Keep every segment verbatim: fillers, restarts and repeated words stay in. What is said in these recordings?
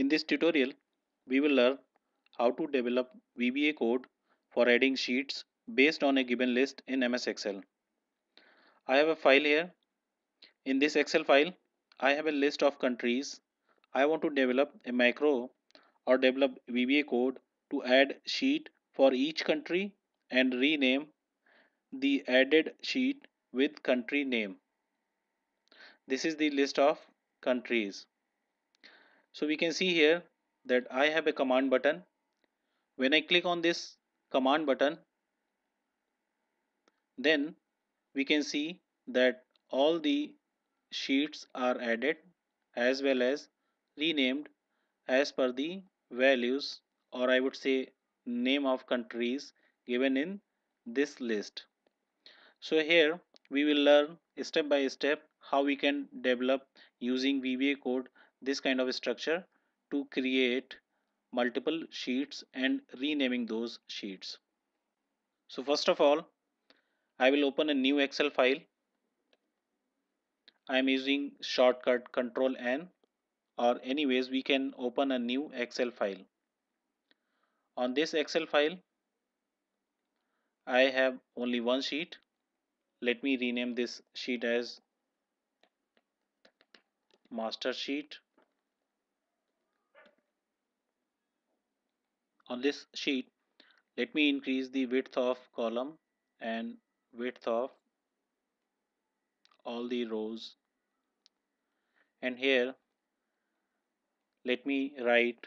In this tutorial, we will learn how to develop V B A code for adding sheets based on a given list in M S Excel. I have a file here. In this Excel file, I have a list of countries. I want to develop a macro or develop V B A code to add sheet for each country and rename the added sheet with country name. This is the list of countries. So we can see here that I have a command button. When I click on this command button, then we can see that all the sheets are added as well as renamed as per the values, or I would say name of countries given in this list. So here we will learn step by step how we can develop using V B A code this kind of structure to create multiple sheets and renaming those sheets. So first of all, I will open a new Excel file. I am using shortcut control N, or anyways we can open a new Excel file. On this Excel file, I have only one sheet. Let me rename this sheet as master sheet. On this sheet, let me increase the width of column and width of all the rows, and here let me write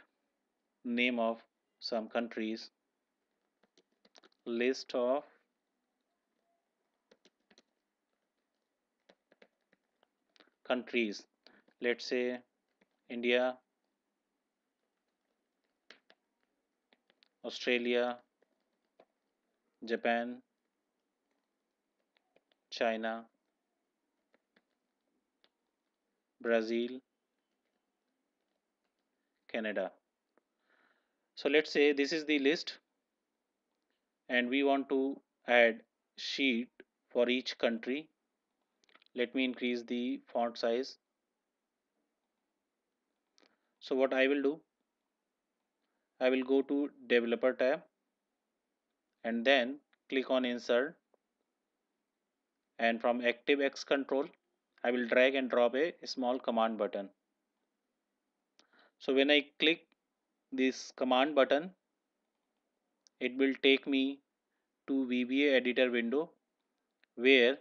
name of some countries, list of countries, let's say India, Australia, Japan, China, Brazil, Canada. So let's say this is the list and we want to add sheet for each country. Let me increase the font size. So what I will do, I will go to developer tab and then click on insert, and from active X control I will drag and drop a small command button. So when I click this command button, it will take me to V B A editor window where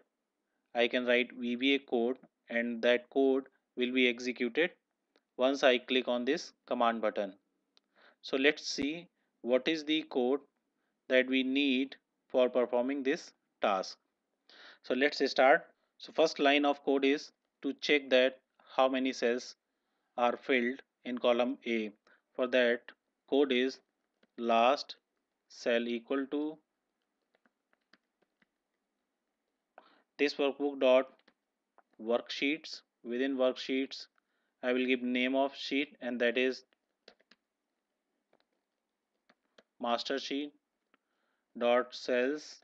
I can write V B A code, and that code will be executed once I click on this command button. So let's see what is the code that we need for performing this task. So let's start. So first line of code is to check that how many cells are filled in column A. For that, code is last cell equal to this workbook dot worksheets. Within worksheets, I will give name of sheet, and that is master sheet dot cells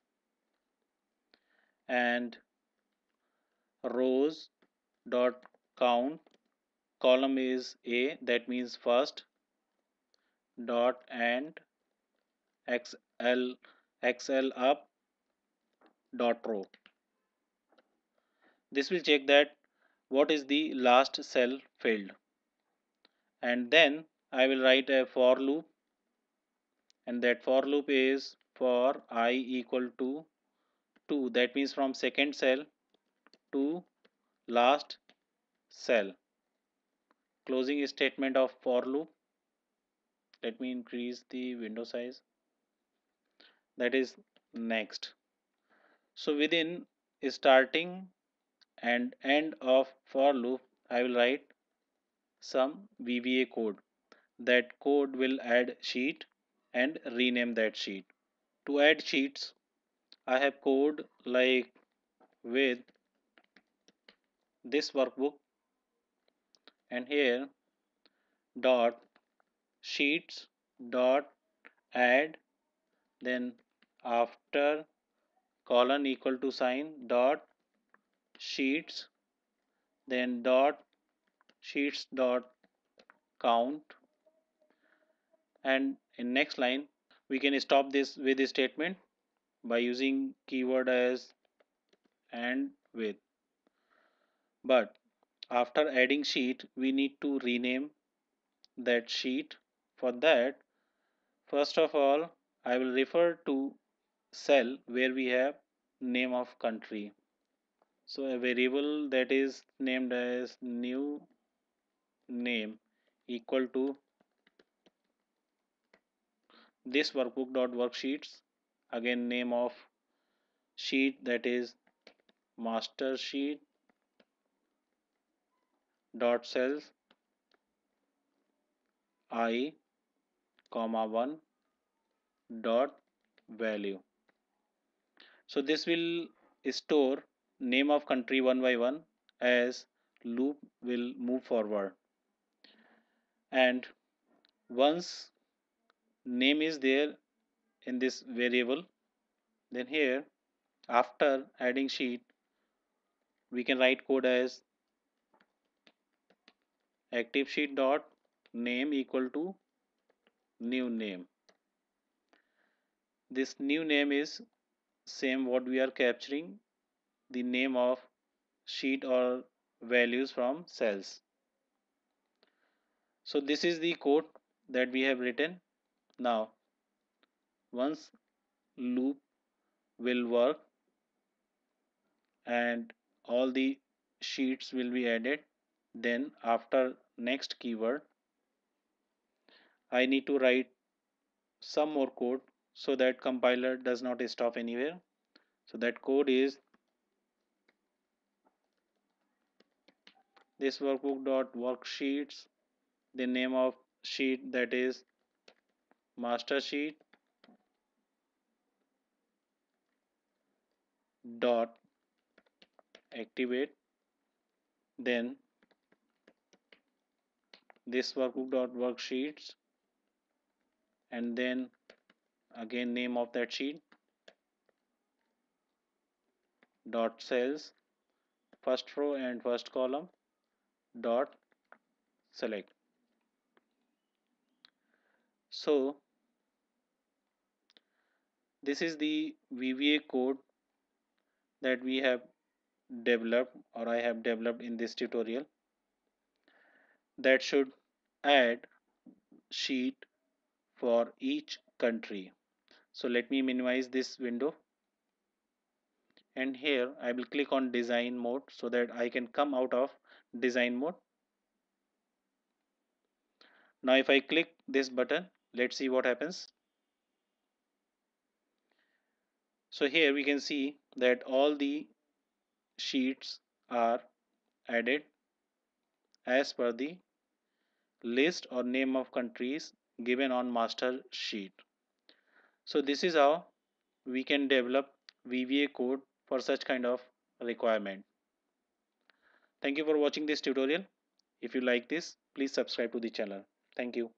and rows dot count. Column is A, that means first, dot and xl xl up dot row. This will check that what is the last cell filled, and then I will write a for loop, and that for loop is for I equal to two, that means from second cell to last cell. Closing statement of for loop. Let me increase the window size. That is next. So within starting and end of for loop, I will write some V B A code. That code will add sheet and rename that sheet. To add sheets, I have code like with this workbook, and here dot sheets dot add, then after colon equal to sign dot sheets, then dot sheets dot count, and in next line we can stop this with a statement by using keyword as and with. But after adding sheet we need to rename that sheet. For that, first of all I will refer to cell where we have name of country. So a variable that is named as new name equal to this workbook dot worksheets, again name of sheet that is master sheet dot cells I comma one dot value. So this will store name of country one by one as loop will move forward, and once name is there in this variable, then here after adding sheet we can write code as active sheet dot name equal to new name. This new name is same what we are capturing, the name of sheet or values from cells. So this is the code that we have written. Now once loop will work and all the sheets will be added, then after next keyword I need to write some more code so that compiler does not stop anywhere. So that code is this workbook dot worksheets, the name of sheet that is master sheet dot activate, then this workbook dot worksheets and then again name of that sheet dot cells first row and first column dot select. So this is the V B A code that we have developed or I have developed in this tutorial that should add sheet for each country. So let me minimize this window, and here I will click on design mode so that I can come out of design mode. Now if I click this button, let's see what happens. So here we can see that all the sheets are added as per the list or name of countries given on master sheet. So this is how we can develop V B A code for such kind of requirement. Thank you for watching this tutorial. If you like this, please subscribe to the channel. Thank you.